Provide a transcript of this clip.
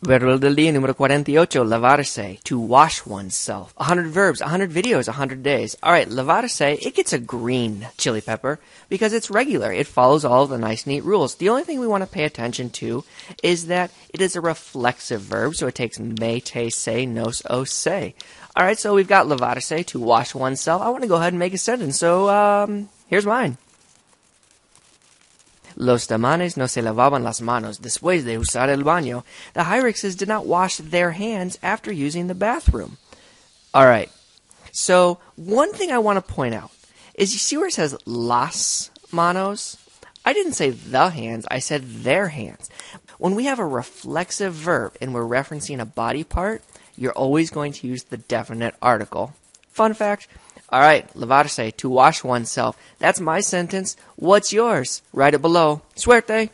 Verbo del día número 48, lavarse, to wash oneself. 100 verbs, 100 videos, 100 days. All right, lavarse, it gets a green chili pepper because it's regular. It follows all the nice, neat rules. The only thing we want to pay attention to is that it is a reflexive verb, so it takes me, te, se, nos, o, se. All right, so we've got lavarse, to wash oneself. I want to go ahead and make a sentence, so here's mine. Los tamanes no se lavaban las manos después de usar el baño. The Hyraxes did not wash their hands after using the bathroom. All right. So one thing I want to point out is you see where it says las manos? I didn't say the hands. I said their hands. When we have a reflexive verb and we're referencing a body part, you're always going to use the definite article. Fun fact. All right, lavarse, to wash oneself. That's my sentence. What's yours? Write it below. Suerte!